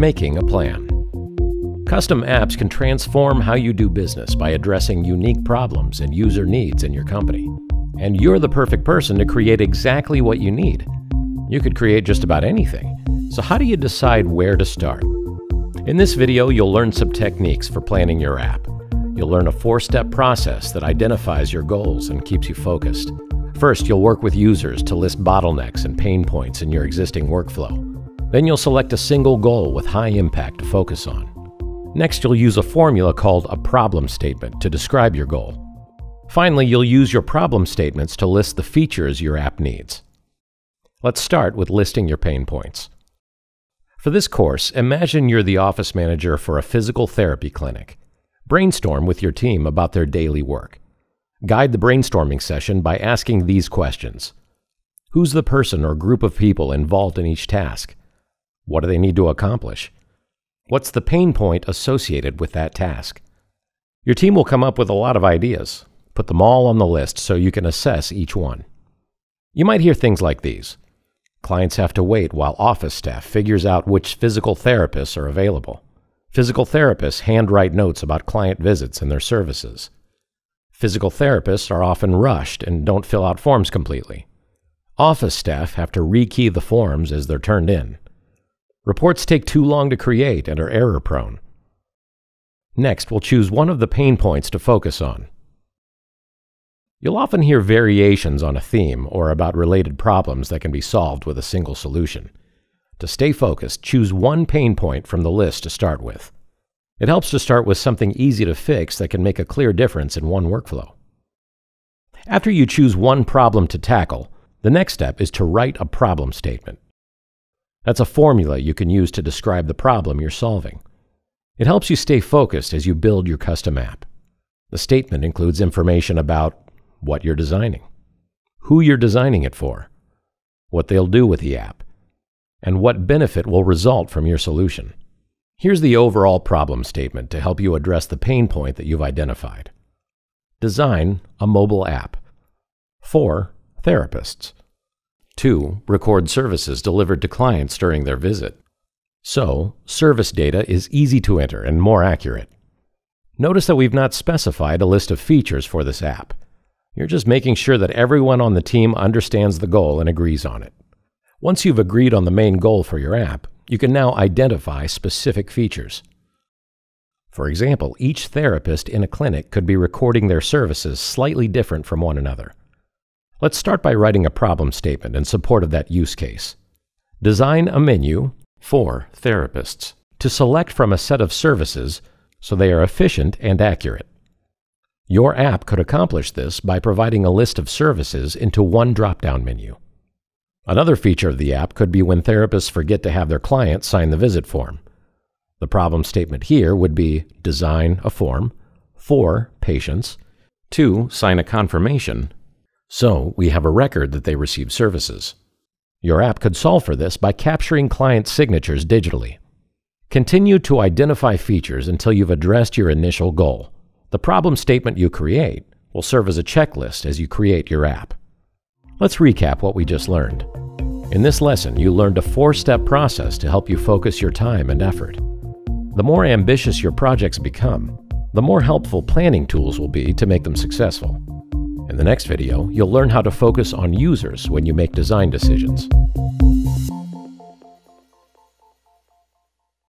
making a plan. Custom apps can transform how you do business by addressing unique problems and user needs in your company. And you're the perfect person to create exactly what you need. You could create just about anything. So how do you decide where to start? In this video, you'll learn some techniques for planning your app. You'll learn a four-step process that identifies your goals and keeps you focused. First, you'll work with users to list bottlenecks and pain points in your existing workflow. Then you'll select a single goal with high impact to focus on. Next, you'll use a formula called a problem statement to describe your goal. Finally, you'll use your problem statements to list the features your app needs. Let's start with listing your pain points. For this course, imagine you're the office manager for a physical therapy clinic. Brainstorm with your team about their daily work. Guide the brainstorming session by asking these questions. Who's the person or group of people involved in each task? What do they need to accomplish? What's the pain point associated with that task? Your team will come up with a lot of ideas. Put them all on the list so you can assess each one. You might hear things like these. Clients have to wait while office staff figures out which physical therapists are available. Physical therapists handwrite notes about client visits and their services. Physical therapists are often rushed and don't fill out forms completely. Office staff have to re-key the forms as they're turned in. Reports take too long to create and are error-prone. Next, we'll choose one of the pain points to focus on. You'll often hear variations on a theme or about related problems that can be solved with a single solution. To stay focused, choose one pain point from the list to start with. It helps to start with something easy to fix that can make a clear difference in one workflow. After you choose one problem to tackle, the next step is to write a problem statement. That's a formula you can use to describe the problem you're solving. It helps you stay focused as you build your custom app. The statement includes information about what you're designing, who you're designing it for, what they'll do with the app, and what benefit will result from your solution. Here's the overall problem statement to help you address the pain point that you've identified. Design a mobile app for therapists. 2. Record services delivered to clients during their visit. So, service data is easy to enter and more accurate. Notice that we've not specified a list of features for this app. You're just making sure that everyone on the team understands the goal and agrees on it. Once you've agreed on the main goal for your app, you can now identify specific features. For example, each therapist in a clinic could be recording their services slightly different from one another. Let's start by writing a problem statement in support of that use case. Design a menu for therapists to select from a set of services so they are efficient and accurate. Your app could accomplish this by providing a list of services into one drop-down menu. Another feature of the app could be when therapists forget to have their client sign the visit form. The problem statement here would be design a form for patients to sign a confirmation so we have a record that they receive services. Your app could solve for this by capturing client signatures digitally. Continue to identify features until you've addressed your initial goal. The problem statement you create will serve as a checklist as you create your app. Let's recap what we just learned. In this lesson, you learned a four-step process to help you focus your time and effort. The more ambitious your projects become, the more helpful planning tools will be to make them successful. In the next video, you'll learn how to focus on users when you make design decisions.